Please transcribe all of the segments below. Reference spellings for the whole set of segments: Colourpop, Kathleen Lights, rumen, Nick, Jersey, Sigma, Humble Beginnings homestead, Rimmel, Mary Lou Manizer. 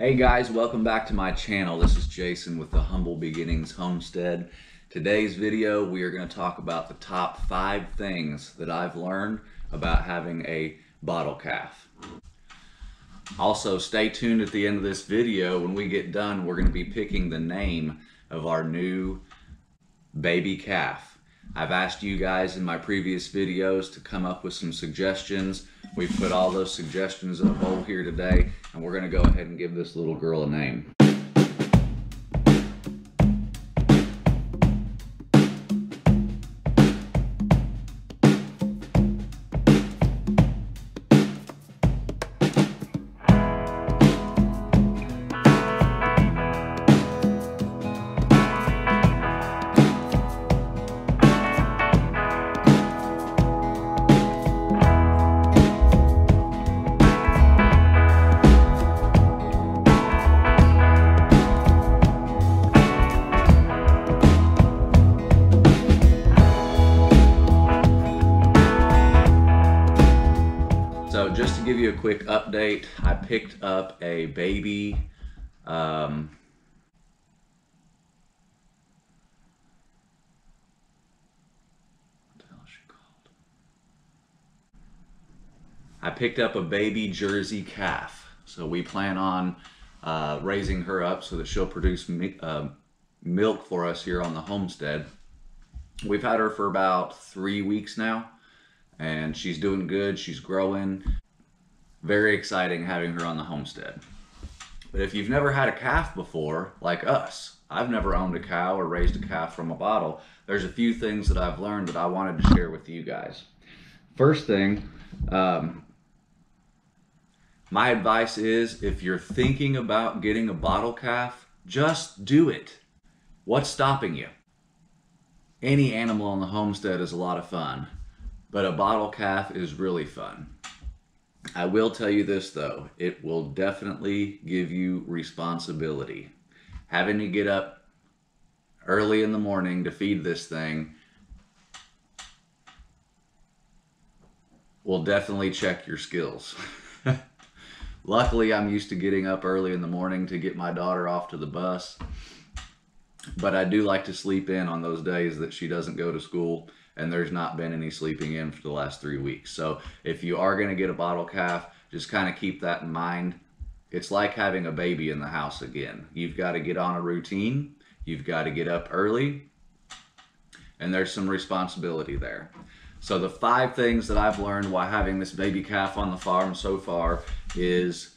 Hey guys, welcome back to my channel. This is Jason with the Humble Beginnings Homestead. Today's video, we are going to talk about the top 5 things that I've learned about having a bottle calf. Also, stay tuned at the end of this video. When we get done, we're going to be picking the name of our new baby calf. I've asked you guys in my previous videos to come up with some suggestions. We've put all those suggestions in a bowl here today, and we're going to go ahead and give this little girl a name. Just to give you a quick update, I picked up a baby what the hell is she called? I picked up a baby Jersey calf. So we plan on raising her up so that she'll produce milk for us here on the homestead. We've had her for about 3 weeks now, and she's doing good. She's growing. Very exciting having her on the homestead. But if you've never had a calf before, like us, I've never owned a cow or raised a calf from a bottle, there's a few things that I've learned that I wanted to share with you guys. First thing, my advice is if you're thinking about getting a bottle calf, just do it. What's stopping you? Any animal on the homestead is a lot of fun, but a bottle calf is really fun. I will tell you this though, it will definitely give you responsibility. Having to get up early in the morning to feed this thing will definitely check your skills. Luckily, I'm used to getting up early in the morning to get my daughter off to the bus, but I do like to sleep in on those days that she doesn't go to school, and there's not been any sleeping in for the last 3 weeks. So if you are going to get a bottle calf, just kind of keep that in mind. It's like having a baby in the house again. You've got to get on a routine. You've got to get up early, and there's some responsibility there. So the 5 things that I've learned while having this baby calf on the farm so far is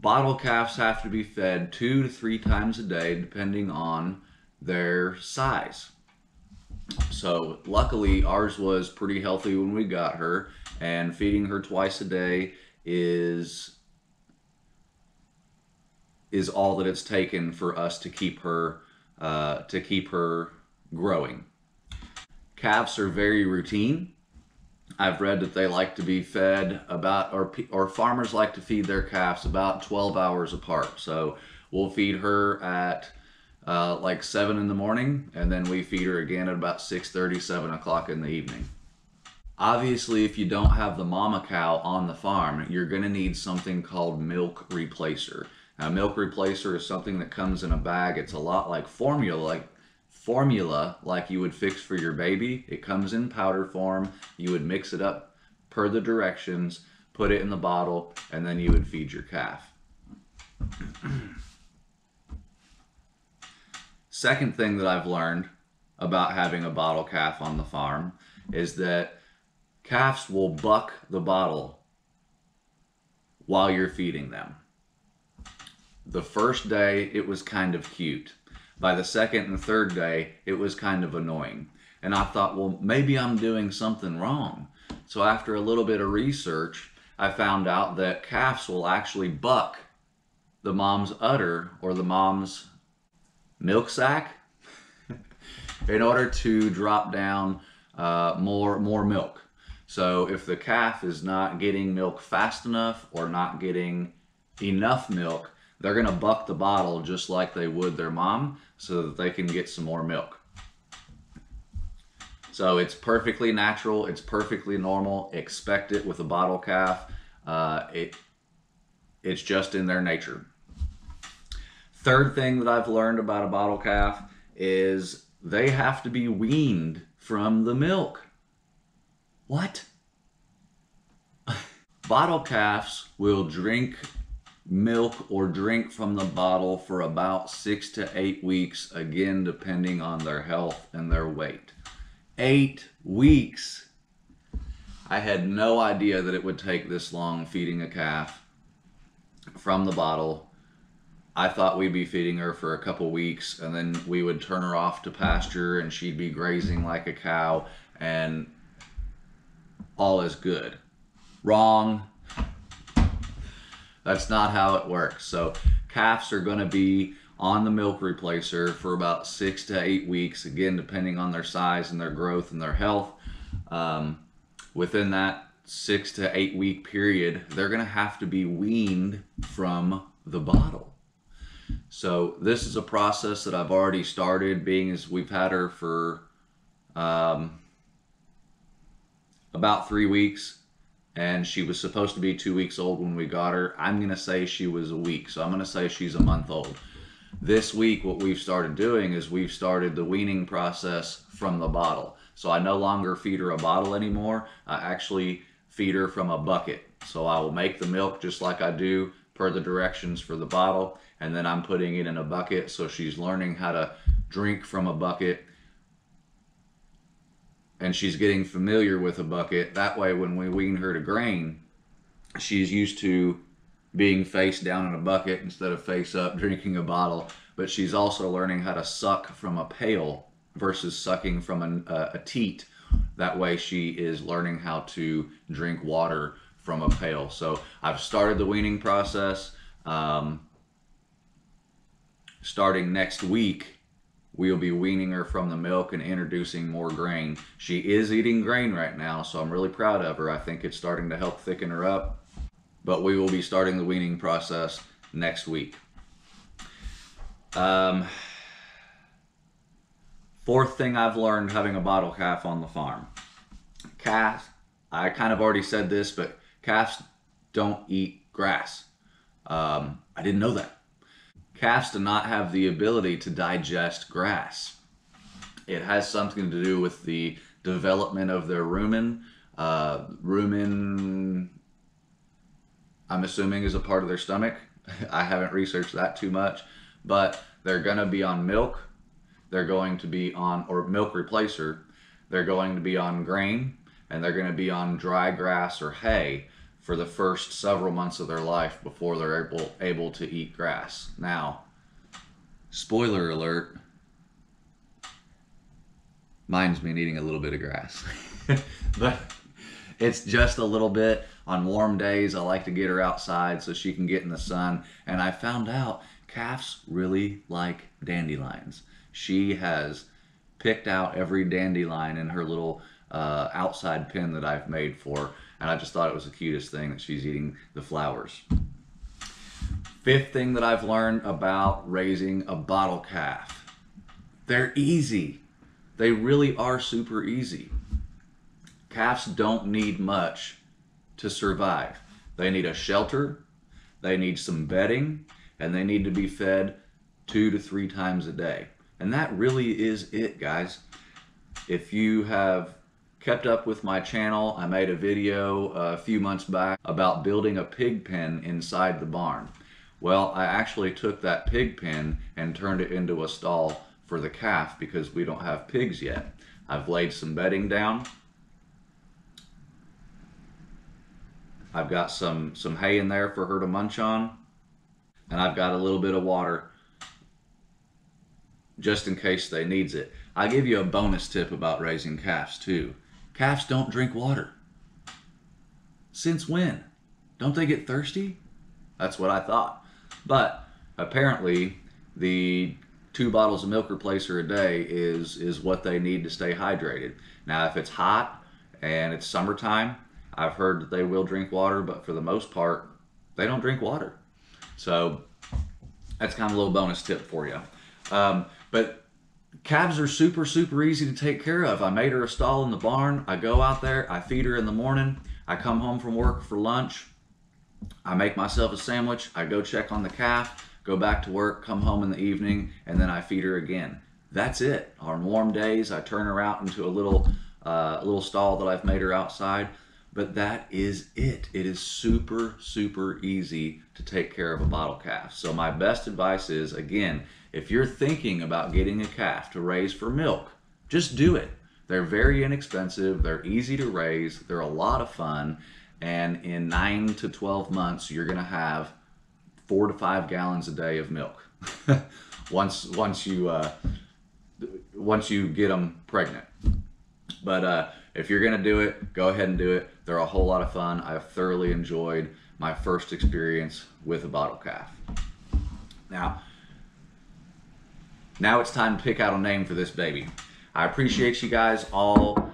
bottle calves have to be fed 2 to 3 times a day, depending on their size. So luckily ours was pretty healthy when we got her, and feeding her twice a day is all that it's taken for us to keep her growing. Calves are very routine. I've read that they like to be fed about, or farmers like to feed their calves about 12 hours apart. So we'll feed her at like 7 in the morning, and then we feed her again at about 6:30, 7 o'clock in the evening. Obviously, if you don't have the mama cow on the farm, you're going to need something called milk replacer. Now, milk replacer is something that comes in a bag. It's a lot like formula like you would fix for your baby. It comes in powder form. You would mix it up per the directions, put it in the bottle, and then you would feed your calf. Second thing that I've learned about having a bottle calf on the farm is that calves will buck the bottle while you're feeding them. The first day, it was kind of cute. By the second and third day, it was kind of annoying. And I thought, well, maybe I'm doing something wrong. So after a little bit of research, I found out that calves will actually buck the mom's udder or the mom's milk sack in order to drop down more milk. So if the calf is not getting milk fast enough or not getting enough milk, they're going to buck the bottle just like they would their mom so that they can get some more milk. So it's perfectly natural. It's perfectly normal. Expect it with a bottle calf. It's just in their nature. Third thing that I've learned about a bottle calf is they have to be weaned from the milk. What? Bottle calves will drink milk or drink from the bottle for about 6 to 8 weeks, again, depending on their health and their weight. 8 weeks. I had no idea that it would take this long feeding a calf from the bottle. I thought we'd be feeding her for a couple weeks and then we would turn her off to pasture and she'd be grazing like a cow and all is good. Wrong. That's not how it works. So calves are going to be on the milk replacer for about 6 to 8 weeks, again, depending on their size and their growth and their health. Within that 6 to 8 week period, they're going to have to be weaned from the bottle. So this is a process that I've already started, being as we've had her for about 3 weeks. And she was supposed to be 2 weeks old when we got her. I'm going to say she was a week, so I'm going to say she's a month old. This week, what we've started doing is we've started the weaning process from the bottle. So I no longer feed her a bottle anymore. I actually feed her from a bucket. So I will make the milk just like I do per the directions for the bottle, and then I'm putting it in a bucket, so she's learning how to drink from a bucket. And she's getting familiar with a bucket. That way, when we wean her to grain, she's used to being face down in a bucket instead of face up drinking a bottle. But she's also learning how to suck from a pail versus sucking from a teat. That way, she is learning how to drink water from a pail. So I've started the weaning process. Starting next week, we'll be weaning her from the milk and introducing more grain. She is eating grain right now, so I'm really proud of her. I think it's starting to help thicken her up, but we will be starting the weaning process next week. Fourth thing I've learned having a bottle calf on the farm. Calves, I kind of already said this, but calves don't eat grass. I didn't know that. Calves do not have the ability to digest grass. It has something to do with the development of their rumen. Rumen, I'm assuming, is a part of their stomach. I haven't researched that too much, but they're going to be on milk. They're going to be on, or milk replacer. They're going to be on grain, and they're going to be on dry grass or hay for the first several months of their life before they're able to eat grass. Now, spoiler alert, mine's been eating a little bit of grass. But it's just a little bit. On warm days, I like to get her outside so she can get in the sun. And I found out calves really like dandelions. She has picked out every dandelion in her little outside pen that I've made for her. And I just thought it was the cutest thing that she's eating the flowers. Fifth thing that I've learned about raising a bottle calf. They're easy. They really are super easy. Calves don't need much to survive. They need a shelter, they need some bedding, and they need to be fed 2 to 3 times a day. And that really is it, guys. If you have kept up with my channel, I made a video a few months back about building a pig pen inside the barn. Well, I actually took that pig pen and turned it into a stall for the calf because we don't have pigs yet. I've laid some bedding down. I've got some hay in there for her to munch on, and I've got a little bit of water just in case they needs it. I'll give you a bonus tip about raising calves too. Calves don't drink water. Since when? Don't they get thirsty? That's what I thought. But apparently the 2 bottles of milk replacer a day is what they need to stay hydrated. Now, if it's hot and it's summertime, I've heard that they will drink water, but for the most part, they don't drink water. So that's kind of a little bonus tip for you. But calves are super, super easy to take care of. I made her a stall in the barn. I go out there, I feed her in the morning. I come home from work for lunch. I make myself a sandwich, I go check on the calf, go back to work, come home in the evening, and then I feed her again. That's it. On warm days, I turn her out into a little stall that I've made her outside. But that is it. It is super, super easy to take care of a bottle calf. So my best advice is, again, if you're thinking about getting a calf to raise for milk, just do it. They're very inexpensive. They're easy to raise. They're a lot of fun. And in 9 to 12 months, you're going to have 4 to 5 gallons a day of milk once you get them pregnant. But if you're going to do it, go ahead and do it. They're a whole lot of fun. I've thoroughly enjoyed my first experience with a bottle calf. Now it's time to pick out a name for this baby. I appreciate you guys all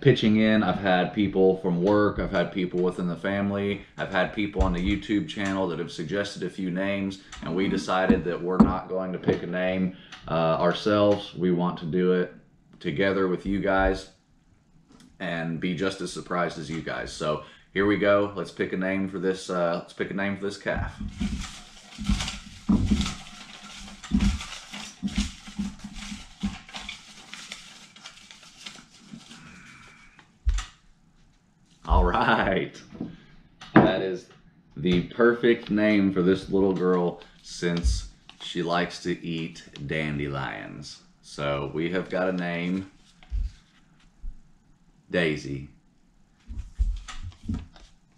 pitching in. I've had people from work. I've had people within the family. I've had people on the YouTube channel that have suggested a few names, and we decided that we're not going to pick a name ourselves. We want to do it together with you guys and be just as surprised as you guys. So here we go. Let's pick a name for this calf. All right, that is the perfect name for this little girl since she likes to eat dandelions. So we have got a name, Daisy.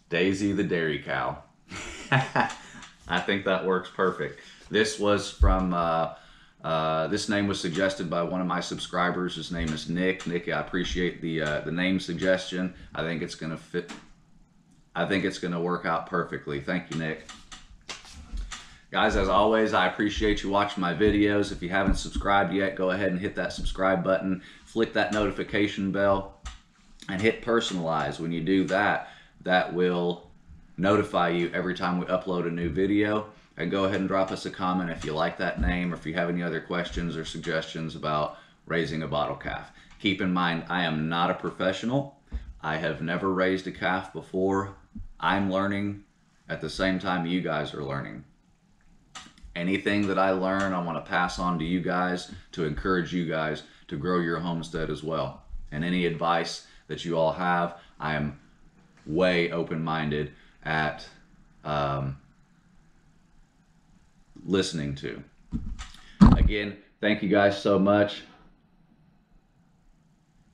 Daisy the dairy cow. I think that works perfect. This was from, this name was suggested by one of my subscribers. His name is Nick. Nick, I appreciate the name suggestion. I think it's gonna fit. I think it's gonna work out perfectly. Thank you, Nick. Guys, as always, I appreciate you watching my videos. If you haven't subscribed yet, go ahead and hit that subscribe button, flick that notification bell, and hit personalize. When you do that, that will notify you every time we upload a new video. And go ahead and drop us a comment if you like that name or if you have any other questions or suggestions about raising a bottle calf. Keep in mind, I am not a professional. I have never raised a calf before. I'm learning at the same time you guys are learning. Anything that I learn, I want to pass on to you guys to encourage you guys to grow your homestead as well. And any advice that you all have, I am way open-minded at listening to. Again, thank you guys so much.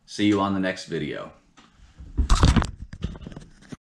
See you on the next video.